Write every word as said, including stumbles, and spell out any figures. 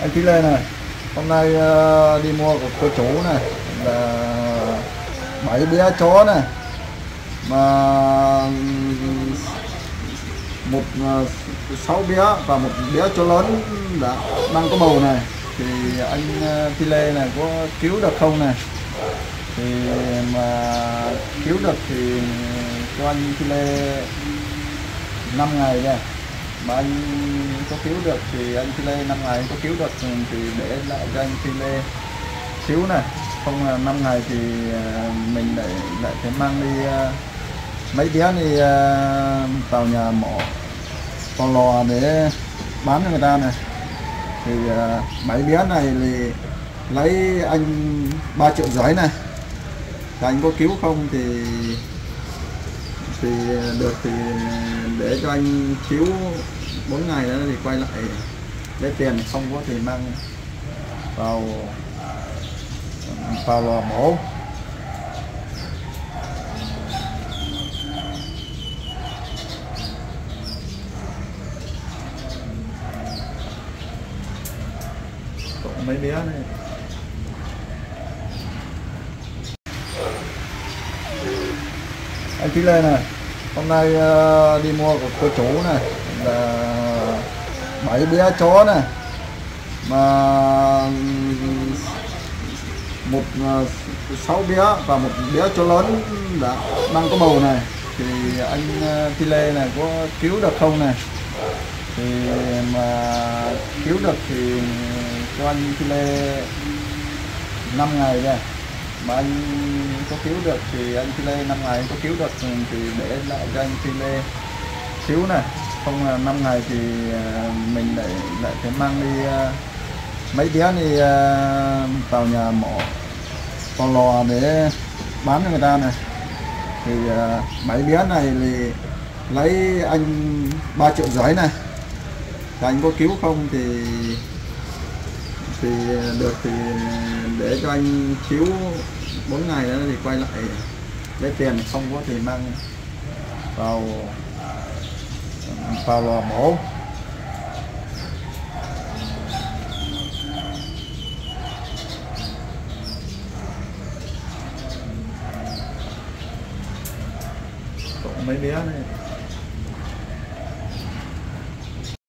Anh Thuy Lê này, hôm nay uh, đi mua của cô chú này là bảy bé chó này, mà một uh, sáu bé và một bé chó lớn đã đang có bầu này, thì anh uh, Thi Lê này có cứu được không này? Thì mà cứu được thì cho anh Thi Lê năm ngày này, mà anh có cứu được thì anh Thi Lê năm ngày anh có cứu được thì để lại cho anh Thi Lê xíu này, không là năm ngày thì mình lại lại phải mang đi uh, mấy bé đi uh, vào nhà mổ vào lò để bán cho người ta này. Thì uh, mấy bé này thì lấy anh ba triệu rưỡi này, thì anh có cứu không thì thì được thì để cho anh cứu bốn ngày nữa thì quay lại lấy tiền, không có thì mang vào vào lò mổ. Còn mấy bé này anh Thuy Lê này, hôm nay uh, đi mua của cô chú này là bảy bé chó này, mà một uh, sáu bé và một bé chó lớn đã đang có bầu này, thì anh uh, Thuy Lê này có cứu được không này? Thì mà cứu được thì cho anh Thuy Lê năm ngày này, mà anh có cứu được thì anh Thi Lê năm ngày anh có cứu được thì để lại cho anh Thi Lê xíu này, không là năm ngày thì mình lại lại phải mang đi uh, mấy bé đi uh, vào nhà mổ vào lò để bán cho người ta này. Thì uh, mấy bé này thì lấy anh ba triệu rưỡi này, thì anh có cứu không thì thì được thì để cho anh chiếu bốn ngày nữa thì quay lại lấy tiền, không có thì mang vào vào lò mổ. Còn mấy bé này